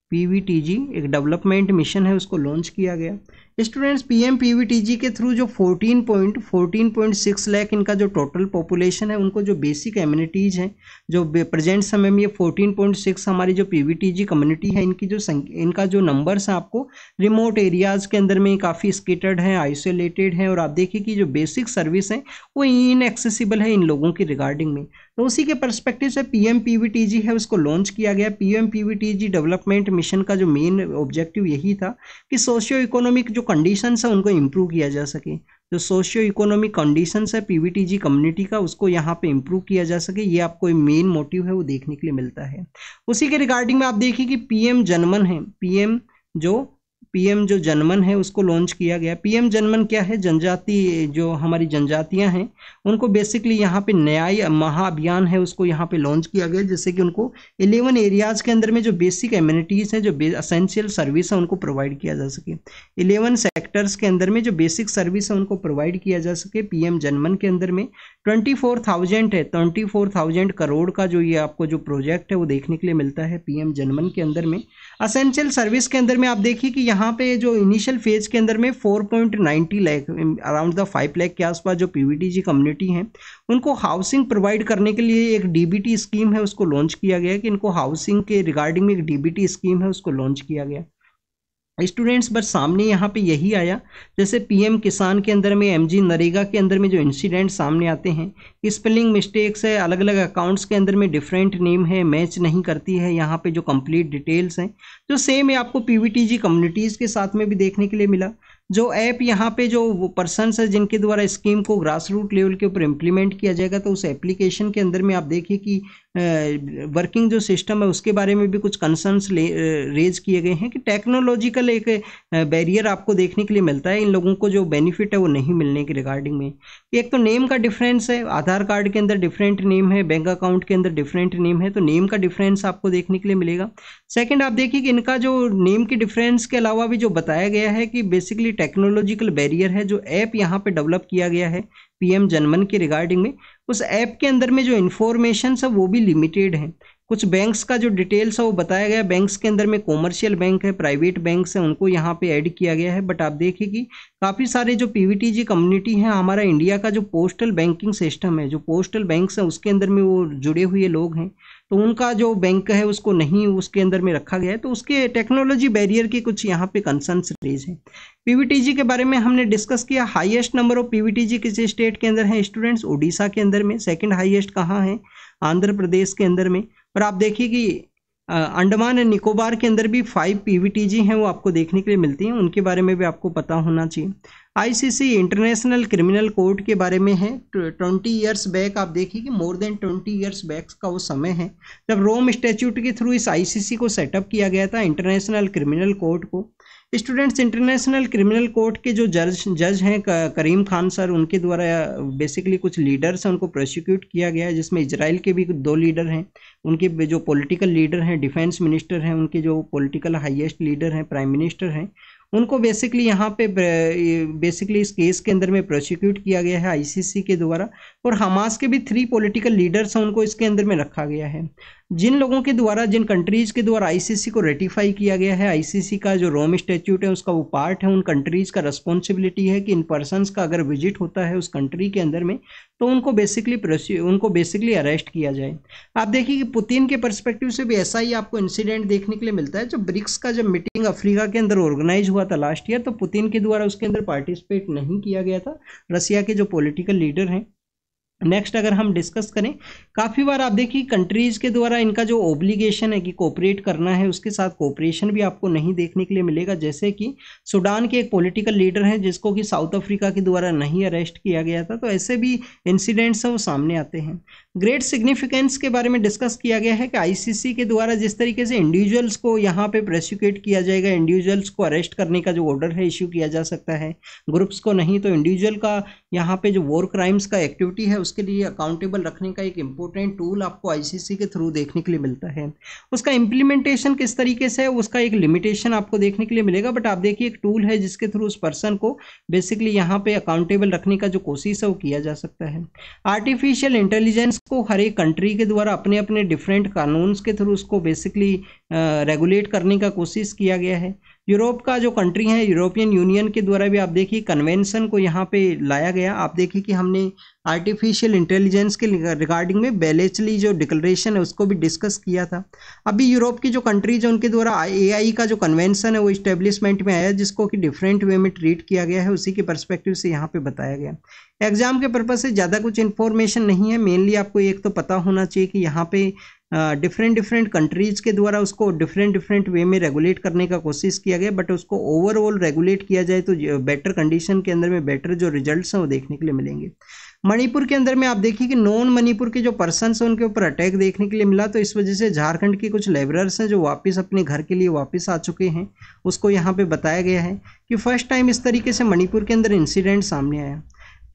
पीवीटीजी एक डेवलपमेंट मिशन है उसको लॉन्च किया गया। स्टूडेंट्स पीएम पीवीटीजी के थ्रू जो 14.6 लाख इनका जो टोटल पॉपुलेशन है उनको जो बेसिक एम्यूनिटीज़ हैं जो प्रेजेंट समय में ये 14.6 हमारी जो पीवीटीजी कम्युनिटी है इनकी जो इनका जो नंबर्स हैं आपको रिमोट एरियाज़ के अंदर में काफ़ी स्केटर्ड हैं, आइसोलेटेड हैं और आप देखिए कि जो बेसिक सर्विस हैं वो इनएक्सेसिबल है इन लोगों की रिगार्डिंग में। तो उसी के पर्सपेक्टिव से पीएम पीवीटीजी है उसको लॉन्च किया गया। पीएम पीवीटीजी डेवलपमेंट मिशन का जो मेन ऑब्जेक्टिव यही था कि सोशियो इकोनॉमिक जो कंडीशंस है उनको इम्प्रूव किया जा सके, जो सोशियो इकोनॉमिक कंडीशंस है पीवीटीजी कम्युनिटी का उसको यहाँ पे इम्प्रूव किया जा सके, ये आपको मेन मोटिव है वो देखने के लिए मिलता है। उसी के रिगार्डिंग में आप देखिए कि पीएम जनमन है उसको लॉन्च किया गया। पीएम जनमन क्या है? जनजाति जो हमारी जनजातियां हैं उनको बेसिकली यहाँ पे न्याय महाअभियान है उसको यहाँ पे लॉन्च किया गया, जैसे कि उनको 11 एरियाज़ के अंदर में जो बेसिक एम्यूनिटीज़ हैं जो असेंशियल सर्विस है उनको प्रोवाइड किया जा सके, 11 सेक्टर्स के अंदर में जो बेसिक सर्विस है उनको प्रोवाइड किया जा सके। पीएम जनमन के अंदर में 24,000 करोड़ का जो ये आपको जो प्रोजेक्ट है वो देखने के लिए मिलता है। पीएम जनमन के अंदर में असेंशियल सर्विस के अंदर में आप देखिए कि यहाँ पे जो इनिशियल फेज के अंदर में 4.90 लाख अराउंड द 5 लाख के आसपास जो पीवीटीजी कम्युनिटी हैं उनको हाउसिंग प्रोवाइड करने के लिए एक डीबीटी स्कीम है उसको लॉन्च किया गया कि इनको हाउसिंग के रिगार्डिंग में एक डीबीटी स्कीम है उसको लॉन्च किया गया। स्टूडेंट्स बस सामने यहाँ पे यही आया, जैसे पीएम किसान के अंदर में एमजी नरेगा के अंदर में जो इंसिडेंट सामने आते हैं, स्पेलिंग मिस्टेक्स है, अलग अलग अकाउंट्स के अंदर में डिफरेंट नेम है, मैच नहीं करती है, यहाँ पे जो कंप्लीट डिटेल्स हैं जो सेम है आपको पीवीटीजी कम्युनिटीज़ के साथ में भी देखने के लिए मिला। जो ऐप यहाँ पे जो पर्सनस है जिनके द्वारा स्कीम को ग्रास रूट लेवल के ऊपर इम्प्लीमेंट किया जाएगा, तो उस एप्लीकेशन के अंदर में आप देखिए कि वर्किंग जो सिस्टम है उसके बारे में भी कुछ कंसर्न्स रेज किए गए हैं कि टेक्नोलॉजिकल एक बैरियर आपको देखने के लिए मिलता है इन लोगों को जो बेनिफिट है वो नहीं मिलने के रिगार्डिंग में। एक तो नेम का डिफरेंस है, आधार कार्ड के अंदर डिफरेंट नेम है, बैंक अकाउंट के अंदर डिफरेंट नेम है, तो नेम का डिफरेंस आपको देखने के लिए मिलेगा। सेकेंड आप देखिए कि इनका जो नेम के डिफरेंस के अलावा भी जो बताया गया है कि बेसिकली टेक्नोलॉजिकल बैरियर है, जो ऐप यहाँ पे डेवलप किया गया है पीएम जनमन के रिगार्डिंग में उस ऐप के अंदर में जो इन्फॉर्मेशन है वो भी लिमिटेड है। कुछ बैंक्स का जो डिटेल्स है वो बताया गया। बैंक्स के अंदर में कॉमर्शियल बैंक है, प्राइवेट बैंक्स हैं, उनको यहाँ पे ऐड किया गया है। बट आप देखिए कि काफ़ी सारे जो पीवीटीजी कम्युनिटी है, हमारा इंडिया का जो पोस्टल बैंकिंग सिस्टम है, जो पोस्टल बैंक्स हैं उसके अंदर में वो जुड़े हुए लोग हैं, तो उनका जो बैंक है उसको नहीं उसके अंदर में रखा गया है। तो उसके टेक्नोलॉजी बैरियर के कुछ यहाँ पे कंसर्न्स रेज है। पीवीटीजी के बारे में हमने डिस्कस किया। हाईएस्ट नंबर ऑफ पीवीटीजी किस स्टेट के अंदर है स्टूडेंट्स? उड़ीसा के अंदर में। सेकंड हाईएस्ट कहाँ है? आंध्र प्रदेश के अंदर में। और आप देखिए कि अंडमान एंड निकोबार के अंदर भी 5 पीवीटीजी हैं वो आपको देखने के लिए मिलती हैं, उनके बारे में भी आपको पता होना चाहिए। आईसीसी इंटरनेशनल क्रिमिनल कोर्ट के बारे में है। 20 इयर्स बैक आप देखिए कि मोर देन 20 इयर्स बैक का वो समय है जब रोम स्टैट्यूट के थ्रू इस आईसीसी को सेटअप किया गया था, इंटरनेशनल क्रिमिनल कोर्ट को। स्टूडेंट्स, इंटरनेशनल क्रिमिनल कोर्ट के जो जज हैं करीम खान सर, उनके द्वारा बेसिकली कुछ लीडर्स हैं उनको प्रोसिक्यूट किया गया है, जिसमें इजराइल के भी 2 लीडर हैं, उनके जो पॉलिटिकल लीडर हैं, डिफेंस मिनिस्टर हैं, उनके जो पॉलिटिकल हाईएस्ट लीडर हैं, प्राइम मिनिस्टर हैं, उनको बेसिकली यहाँ पे इस केस के अंदर में प्रोसिक्यूट किया गया है आईसीसी के द्वारा। और हमास के भी 3 पॉलिटिकल लीडर्स हैं उनको इसके अंदर में रखा गया है। जिन लोगों के द्वारा, जिन कंट्रीज़ के द्वारा आईसीसी को रेटिफाई किया गया है, आईसीसी का जो रोम स्टैट्यूट है उसका वो पार्ट है, उन कंट्रीज़ का रेस्पॉन्सिबिलिटी है कि इन पर्सनस का अगर विजिट होता है उस कंट्री के अंदर में तो उनको बेसिकली अरेस्ट किया जाए। आप देखिए कि पुतिन के पर्सपेक्टिव से भी ऐसा ही आपको इंसिडेंट देखने के लिए मिलता है। जो ब्रिक्स का जब मीटिंग अफ्रीका के अंदर ऑर्गेनाइज हुआ था लास्ट ईयर, तो पुतिन के द्वारा उसके अंदर पार्टिसिपेट नहीं किया गया था, रसिया के जो पॉलिटिकल लीडर हैं। नेक्स्ट अगर हम डिस्कस करें, काफ़ी बार आप देखिए कंट्रीज़ के द्वारा इनका जो ओब्लिगेशन है कि कोऑपरेट करना है, उसके साथ कोऑपरेशन भी आपको नहीं देखने के लिए मिलेगा। जैसे कि सूडान के एक पॉलिटिकल लीडर हैं जिसको कि साउथ अफ्रीका के द्वारा नहीं अरेस्ट किया गया था। तो ऐसे भी इंसिडेंट्स हैं वो सामने आते हैं। ग्रेट सिग्निफिकेंस के बारे में डिस्कस किया गया है कि आईसीसी के द्वारा जिस तरीके से इंडिविजुअल्स को यहाँ पर प्रोसिक्यूट किया जाएगा, इंडिविजुअल्स को अरेस्ट करने का जो ऑर्डर है इश्यू किया जा सकता है, ग्रुप्स को नहीं। तो इंडिविजुअल का यहाँ पर जो वॉर क्राइम्स का एक्टिविटी है उसके लिए अकाउंटेबल रखने का एक इंपॉर्टेंट टूल आपको आईसीसी के थ्रू देखने के लिए मिलता है। उसका इंप्लीमेंटेशन किस तरीके से है उसका एक लिमिटेशन आपको देखने के लिए मिलेगा। बट आप देखिए एक टूल है जिसके थ्रू उस पर्सन को बेसिकली यहाँ पे अकाउंटेबल रखने का जो कोशिश है वो किया जा सकता है। आर्टिफिशियल इंटेलिजेंस को हर एक कंट्री के द्वारा अपने अपने डिफरेंट कानून के थ्रू उसको बेसिकली रेगुलेट करने का कोशिश किया गया है। यूरोप का जो कंट्री है, यूरोपियन यूनियन के द्वारा भी आप देखिए कन्वेंशन को यहाँ पे लाया गया। आप देखिए कि हमने आर्टिफिशियल इंटेलिजेंस के रिगार्डिंग में बेलेचली जो डिक्लेरेशन है उसको भी डिस्कस किया था। अभी यूरोप की जो कंट्रीज है उनके द्वारा एआई का जो कन्वेंशन है वो इस्टेब्लिशमेंट में आया, जिसको कि डिफरेंट वे में ट्रीट किया गया है, उसी के परस्पेक्टिव से यहाँ पे बताया गया। एग्जाम के पर्पज से ज़्यादा कुछ इन्फॉर्मेशन नहीं है। मेनली आपको एक तो पता होना चाहिए कि यहाँ पे डिफरेंट कंट्रीज़ के द्वारा उसको डिफरेंट वे में रेगुलेट करने का कोशिश किया गया। बट उसको ओवरऑल रेगुलेट किया जाए तो बेटर कंडीशन के अंदर में बेटर जो रिजल्ट्स हैं वो देखने के लिए मिलेंगे। मणिपुर के अंदर में आप देखिए कि नॉन मणिपुर के जो पर्सनस हैं उनके ऊपर अटैक देखने के लिए मिला। तो इस वजह से झारखंड के कुछ लेबरर्स हैं जो वापस अपने घर के लिए वापस आ चुके हैं, उसको यहाँ पे बताया गया है कि फर्स्ट टाइम इस तरीके से मणिपुर के अंदर इंसिडेंट सामने आया।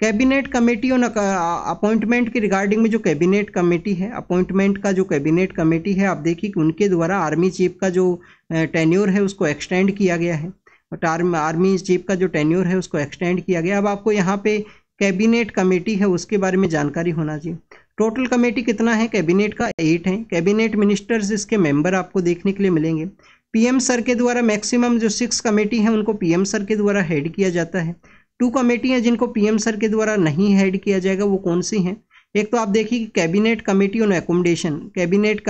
कैबिनेट कमेटी और अपॉइंटमेंट के रिगार्डिंग में जो कैबिनेट कमेटी है, अपॉइंटमेंट का जो कैबिनेट कमेटी है, आप देखिए कि उनके द्वारा आर्मी चीफ का जो टेन्योर है उसको एक्सटेंड किया गया है। बट आर्मी चीफ का जो टेन्योर है उसको एक्सटेंड किया गया। अब आपको यहाँ पे कैबिनेट कमेटी है उसके बारे में जानकारी होना चाहिए। टोटल कमेटी कितना है कैबिनेट का? 8 है। कैबिनेट मिनिस्टर्स इसके मेंबर आपको देखने के लिए मिलेंगे। पीएम सर के द्वारा मैक्सिमम जो 6 कमेटी है उनको पीएम सर के द्वारा हेड किया जाता है। 2 कमेटी हैं जिनको पीएम सर के द्वारा नहीं हेड किया जाएगा, वो कौन सी हैं? एक तो आप देखिए कि cabinet committee on accommodation, cabinet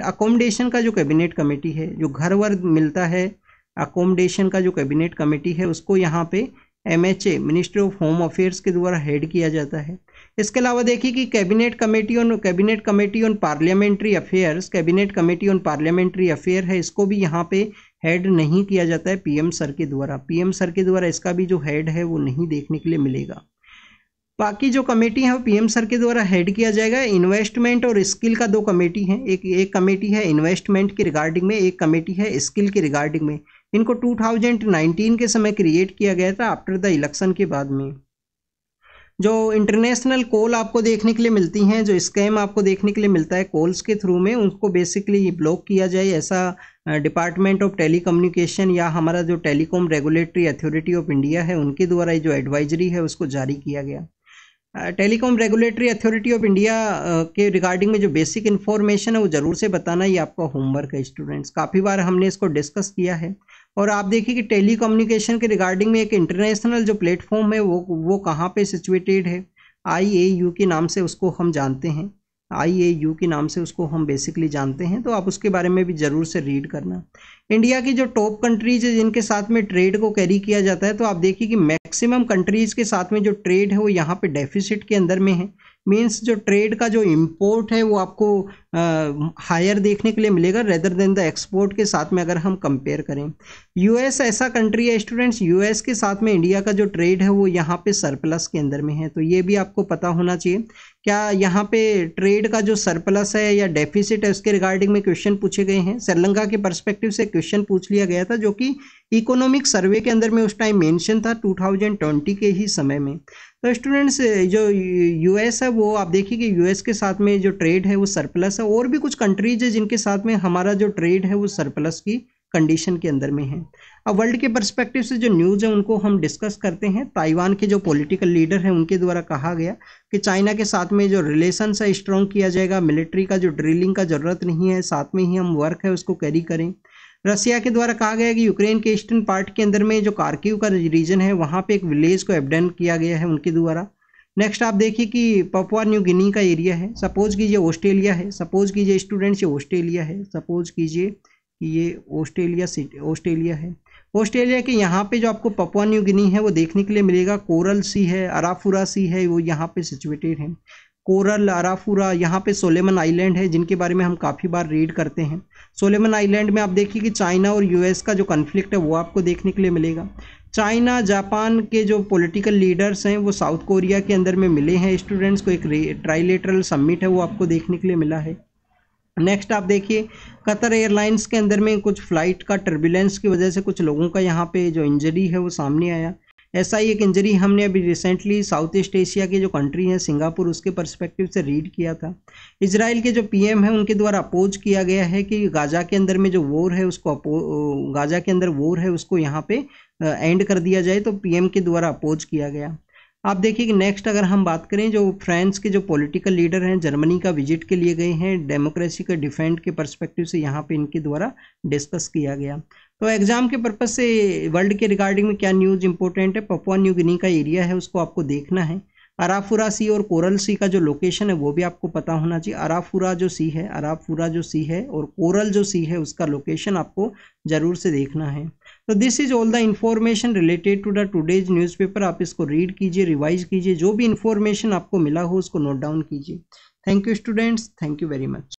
accommodation का जो कैबिनेट कमेटी है, जो घर वर मिलता है अकोमोडेशन का जो कैबिनेट कमेटी है उसको यहाँ पे MHA ministry of home affairs के द्वारा हेड किया जाता है। इसके अलावा देखिए कि cabinet committee on parliamentary affairs, cabinet committee on parliamentary affair है, इसको भी यहाँ पे हेड नहीं किया जाता है पीएम सर के द्वारा। पीएम सर के द्वारा इसका भी जो हेड है वो नहीं देखने के लिए मिलेगा। बाकी जो कमेटी है वो पीएम सर के द्वारा हेड किया जाएगा। इन्वेस्टमेंट और स्किल का 2 कमेटी हैं, एक कमेटी है इन्वेस्टमेंट के रिगार्डिंग में, एक कमेटी है स्किल के रिगार्डिंग में। इनको 2019 के समय क्रिएट किया गया था आफ्टर द इलेक्शन के बाद में। जो इंटरनेशनल कॉल आपको देखने के लिए मिलती हैं, जो स्कैम आपको देखने के लिए मिलता है कॉल्स के थ्रू में, उनको बेसिकली ब्लॉक किया जाए, ऐसा डिपार्टमेंट ऑफ टेलीकम्युनिकेशन या हमारा जो telecom regulatory authority of India है उनके द्वारा जो एडवाइजरी है उसको जारी किया गया। Telecom regulatory authority of India के रिगार्डिंग में जो बेसिक इन्फॉर्मेशन है वो ज़रूर से बताना, ये आपका होमवर्क है स्टूडेंट्स। काफ़ी बार हमने इसको डिस्कस किया है। और आप देखिए कि टेलीकम्युनिकेशन के रिगार्डिंग में एक इंटरनेशनल जो प्लेटफॉर्म है वो कहाँ पे सिचुएटेड है, IAU के नाम से उसको हम जानते हैं, IAU के नाम से उसको हम बेसिकली जानते हैं। तो आप उसके बारे में भी ज़रूर से रीड करना। इंडिया की जो टॉप कंट्रीज है जिनके साथ में ट्रेड को कैरी किया जाता है, तो आप देखिए कि मैक्सिमम कंट्रीज़ के साथ में जो ट्रेड है वो यहाँ पे डेफिसिट के अंदर में है। मीन्स जो ट्रेड का जो इम्पोर्ट है वो आपको हायर देखने के लिए मिलेगा रेदर देन द एक्सपोर्ट के साथ में अगर हम कंपेयर करें। US ऐसा कंट्री है स्टूडेंट्स, US के साथ में इंडिया का जो ट्रेड है वो यहाँ पे सरप्लस के अंदर में है। तो ये भी आपको पता होना चाहिए, क्या यहाँ पे ट्रेड का जो सरप्लस है या डेफिसिट है उसके रिगार्डिंग में क्वेश्चन पूछे गए हैं। श्रीलंका के पर्सपेक्टिव से क्वेश्चन पूछ लिया गया था जो कि इकोनॉमिक सर्वे के अंदर में उस टाइम मेंशन था 2020 के ही समय में। तो स्टूडेंट्स जो US है वो आप देखिए कि US के साथ में जो ट्रेड है वो सरप्लस है। और भी कुछ कंट्रीज है जिनके साथ में हमारा जो ट्रेड है वो सरप्लस की कंडीशन के अंदर में है। अब वर्ल्ड के पर्सपेक्टिव से जो न्यूज़ है उनको हम डिस्कस करते हैं। ताइवान के जो पॉलिटिकल लीडर हैं उनके द्वारा कहा गया कि चाइना के साथ में जो रिलेशंस है स्ट्रॉन्ग किया जाएगा, मिलिट्री का जो ड्रिलिंग का ज़रूरत नहीं है, साथ में ही हम वर्क है उसको कैरी करें। रसिया के द्वारा कहा गया कि यूक्रेन के ईस्टर्न पार्ट के अंदर में जो खार्किव का रीजन है वहाँ पर एक विलेज को एबडन किया गया है उनके द्वारा। नेक्स्ट आप देखिए कि पपुआ न्यू गिनी का एरिया है, सपोज़ कीजिए ऑस्ट्रेलिया है, सपोज़ कीजिए स्टूडेंट्स ये ऑस्ट्रेलिया है, सपोज़ कीजिए ये ऑस्ट्रेलिया है। ऑस्ट्रेलिया के यहाँ पे जो आपको पपुआ न्यू गिनी है वो देखने के लिए मिलेगा। कोरल सी है, अराफुरा सी है, वो यहाँ पे सिचुएटेड है। कोरल, अराफुरा, यहाँ पे सोलेमन आइलैंड है जिनके बारे में हम काफ़ी बार रीड करते हैं। सोलेमन आइलैंड में आप देखिए कि चाइना और US का जो कन्फ्लिक्ट है वो आपको देखने के लिए मिलेगा। चाइना जापान के जो पॉलिटिकल लीडर्स हैं वो साउथ कोरिया के अंदर में मिले हैं स्टूडेंट्स को, एक ट्राइलेटरल समिट है वो आपको देखने के लिए मिला है। नेक्स्ट आप देखिए कतर एयरलाइंस के अंदर में कुछ फ़्लाइट का टर्बुलेंस की वजह से कुछ लोगों का यहाँ पे जो इंजरी है वो सामने आया। ऐसा ही एक इंजरी हमने अभी रिसेंटली साउथ ईस्ट एशिया के जो कंट्री है सिंगापुर उसके पर्सपेक्टिव से रीड किया था। इजराइल के जो PM है उनके द्वारा अपोज किया गया है कि गाज़ा के अंदर में जो वॉर है उसको गाज़ा के अंदर वॉर है उसको यहाँ पे एंड कर दिया जाए, तो PM के द्वारा अपोज किया गया। आप देखिए कि नेक्स्ट अगर हम बात करें जो फ्रांस के जो पॉलिटिकल लीडर हैं जर्मनी का विजिट के लिए गए हैं, डेमोक्रेसी के डिफेंड के पर्सपेक्टिव से यहाँ पे इनके द्वारा डिस्कस किया गया। तो एग्ज़ाम के पर्पज़ से वर्ल्ड के रिगार्डिंग में क्या न्यूज़ इंपॉर्टेंट है, पपुआ न्यू गिनी का एरिया है उसको आपको देखना है। अराफुरा सी और कोरल सी का जो लोकेशन है वो भी आपको पता होना चाहिए। अराफुरा जो सी है और कोरल जो सी है उसका लोकेशन आपको ज़रूर से देखना है। तो this is all the information related to the today's newspaper. आप इसको रीड कीजिए, रिवाइज कीजिए, जो भी इन्फॉर्मेशन आपको मिला हो उसको नोट डाउन कीजिए। Thank you students, thank you very much.